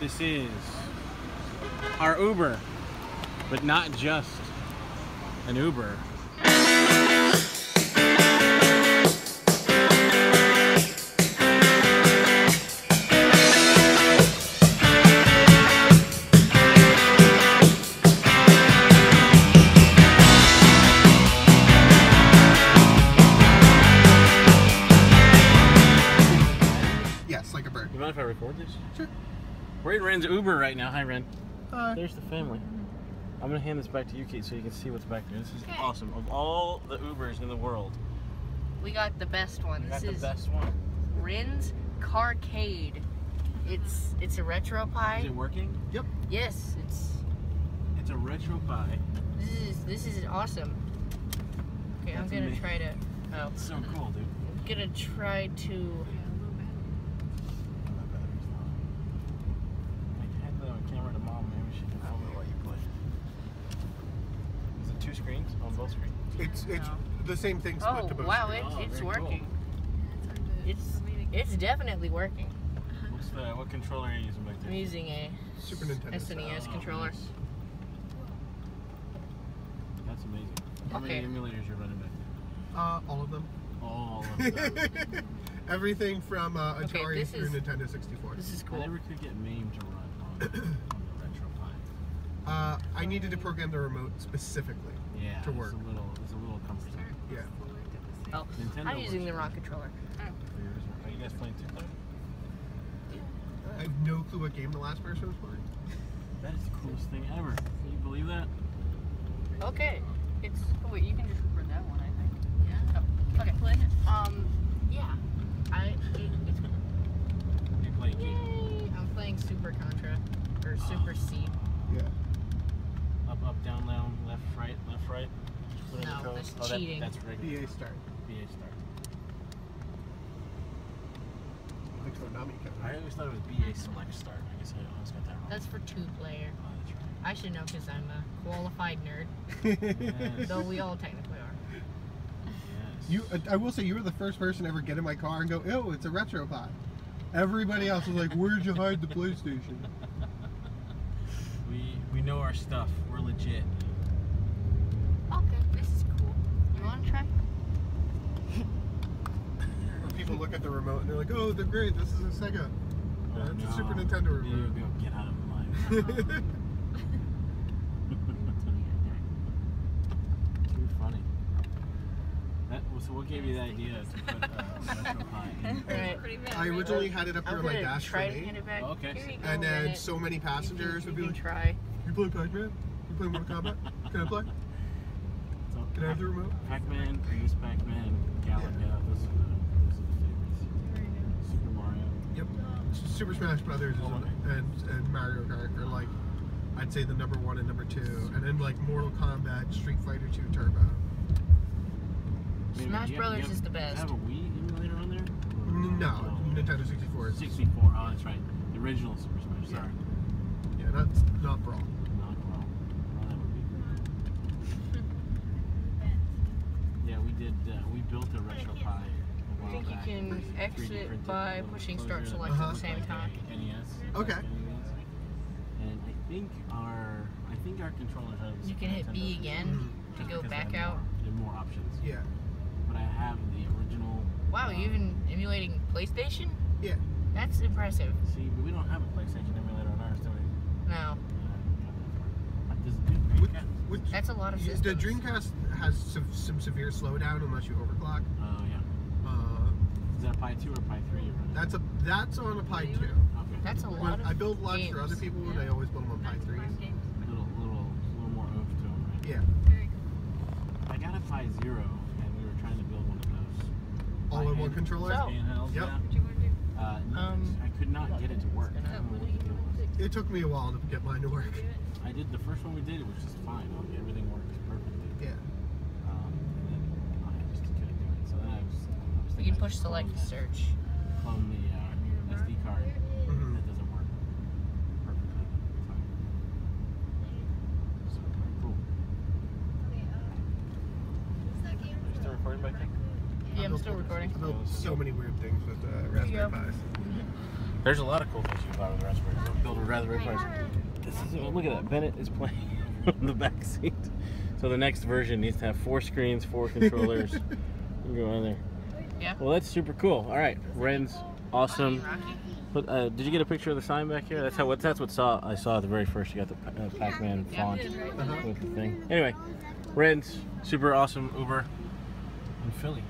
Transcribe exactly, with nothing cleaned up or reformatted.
This is our Uber, but not just an Uber. If I record this? Sure. We're in Ren's Uber right now. Hi, Ren. Hi. There's the family. I'm going to hand this back to you, Kate, so you can see what's back there. This is okay. Awesome. Of all the Ubers in the world, we got the best one. We this got is the best one. Ren's Carcade. It's it's a retro Pi. Is it working? Yep. Yes, it's it's a retro Pi. This is this is awesome. Okay, That's I'm going to try to Oh, it's so cool, dude. I'm going to try to screens on both screens. It's it's the same thing split oh, to both wow, screens. It, oh wow, it's working. Cool. It's it's definitely working. What's the what controller are you using back there? I'm using a Super Nintendo S N E S oh, controller. Nice. That's amazing. How okay. many emulators you're running back there? Uh, all of them. All of them. Everything from uh, Atari okay, through is, Nintendo sixty-four. This is cool. I never could get MAME to run on, on the retro Pi. Uh, I needed to program the remote specifically. Yeah, to work. It's a little, it's a little cumbersome. Yeah. Oh, Nintendo I'm using the wrong controller. Oh. Are you guys playing two player? Yeah. I have no clue what game the last person was playing. That is the coolest thing ever. Can you believe that? Okay. It's. Oh wait, you can just record that one, I think. Yeah. Oh, okay. Play it. Um. Yeah. I. It, it's. Are you playing? Yay! I'm playing Super Contra or Super oh. C. Yeah. Up, up, down, down, left, right, left, right. No, that's oh, cheating. That, that's regular. B A start. B A start. I always thought it was B A select start. I guess I always got that wrong. That's for two player. Oh, that's right. I should know because I'm a qualified nerd. Yes. Though we all technically are. Yes. You, uh, I will say you were the first person to ever get in my car and go, "Oh, it's a retro Pi." Everybody else was like, "Where'd you hide the PlayStation?" We we know our stuff. We're legit. Okay, this is cool. You want to try? People look at the remote and they're like, "Oh, they're great. This is a Sega. Oh, it's no. a Super Nintendo remote." Go get out of my life. Too funny. That was so what gave you the idea to put uh, retro Pi in? Right. I originally had it up here on my dash for me. Oh, okay. And then Bennett. so many passengers you can, you would be like, try. "You play Pac-Man? You play Mortal Kombat? Can I play? So, Can I have the remote?" Pac-Man, Prius Pac-Man, Galaga, yeah. those, are the, those are the favorites. Super Mario. Yep. Super Smash Brothers oh, okay. and, and Mario Kart are like, I'd say the number one and number two. Super and then like Mortal Kombat, Street Fighter two Turbo. Smash Brothers have, is the best. Do you have a Wii emulator on there? No, no, Nintendo sixty-four. sixty-four, oh that's right. The original Super Smash, yeah. sorry. Yeah, that's not Brawl. Not Brawl. Oh, that would be good. Yeah, we did, uh, we built a retro Pi. I think you can exit by pushing start select uh-huh. at the same time. N E S. Okay. And I think our, I think our controller has... You can hit B again to go back out. There are more options. Yeah. But I have the original. Wow, you're even emulating PlayStation? Yeah. That's impressive. See, but we don't have a PlayStation emulator on ours, do we? No. Uh, does it do Dreamcast? Which, which, That's a lot of systems. The Dreamcast has some, some severe slowdown unless you overclock. Oh, uh, yeah. Uh, Is that a Pi two or a Pi three? That's, a, that's on a Pi two. Okay. That's a lot when of I build lots games. for other people, yeah. and I always build them on Pi threes. A little, little, little more oath to them, right? Yeah. Very cool. I got a Pi Zero. All in one controller? So, handheld, yep. Yeah. Uh, no, um, I could not get it to work. I don't know what the deal was. It took me a while to get mine to work. I did the first one we did, it was just fine. Everything worked perfectly. Yeah. Um, and then I just couldn't do it. So then I was, I was thinking. You can push select to search. Clone the uh, S D card. Mm-hmm. That doesn't work perfectly. Fine. So, cool. Are you still recording back there? Yeah, I'm still recording. So many weird things with uh, Raspberry Pis. There's a lot of cool things you can buy with Raspberry. Build a Raspberry Pis. This is, look at that, Bennett is playing on the back seat. So the next version needs to have four screens, four controllers. You can go on there. Yeah. Well, that's super cool. All right, Wren's awesome. But, uh, did you get a picture of the sign back here? That's how. What, that's what saw I saw the very first. You got the uh, Pac-Man font with the thing. Anyway, Wren's super awesome Uber in Philly.